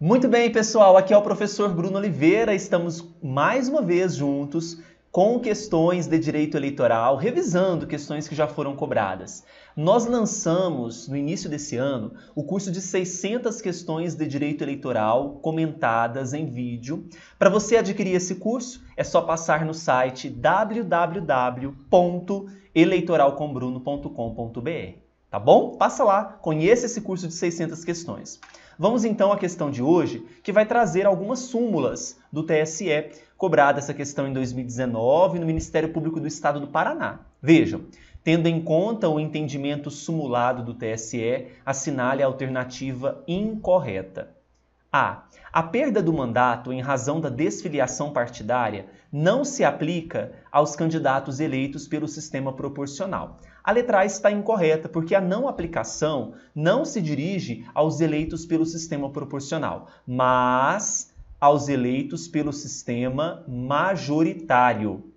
Muito bem, pessoal, aqui é o professor Bruno Oliveira, estamos mais uma vez juntos com questões de direito eleitoral, revisando questões que já foram cobradas. Nós lançamos, no início desse ano, o curso de 600 questões de direito eleitoral comentadas em vídeo. Para você adquirir esse curso, é só passar no site www.eleitoralcombruno.com.br. Tá bom? Passa lá, conheça esse curso de 600 questões. Vamos então à questão de hoje, que vai trazer algumas súmulas do TSE, cobrada essa questão em 2019 no Ministério Público do Estado do Paraná. Vejam, tendo em conta o entendimento sumulado do TSE, assinale a alternativa incorreta. A. A perda do mandato em razão da desfiliação partidária não se aplica aos candidatos eleitos pelo sistema proporcional. A letra A está incorreta, porque a não aplicação não se dirige aos eleitos pelo sistema proporcional, mas aos eleitos pelo sistema majoritário.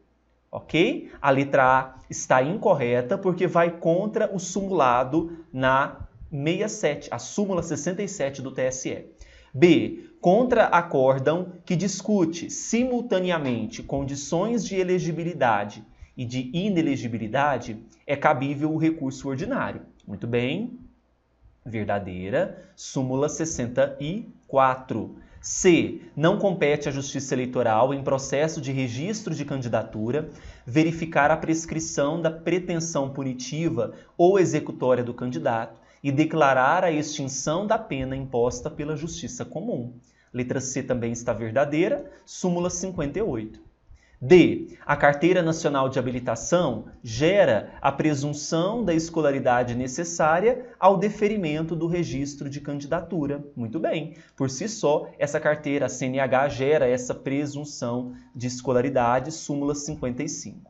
Ok? A letra A está incorreta, porque vai contra o sumulado na 67, a súmula 67 do TSE. B. Contra acórdão que discute simultaneamente condições de elegibilidade e de inelegibilidade, é cabível o recurso ordinário. Muito bem. Verdadeira. Súmula 64. C. Não compete à Justiça Eleitoral, em processo de registro de candidatura, verificar a prescrição da pretensão punitiva ou executória do candidato e declarar a extinção da pena imposta pela Justiça Comum. Letra C também está verdadeira. Súmula 58. D. A Carteira Nacional de Habilitação gera a presunção da escolaridade necessária ao deferimento do registro de candidatura. Muito bem. Por si só, essa carteira, a CNH, gera essa presunção de escolaridade. Súmula 55.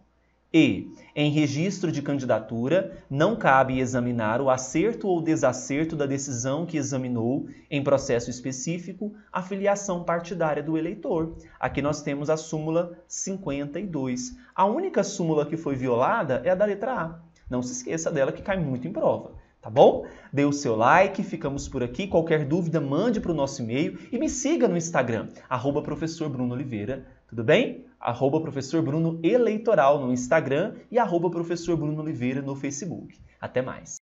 E. Em registro de candidatura, não cabe examinar o acerto ou desacerto da decisão que examinou, em processo específico, a filiação partidária do eleitor. Aqui nós temos a súmula 52. A única súmula que foi violada é a da letra A. Não se esqueça dela, que cai muito em prova. Tá bom? Dê o seu like, ficamos por aqui. Qualquer dúvida, mande para o nosso e-mail e me siga no Instagram, @professorbrunooliveira. Tudo bem? @professorbrunoeleitoral no Instagram e @professorbrunooliveira no Facebook. Até mais!